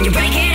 when you break it.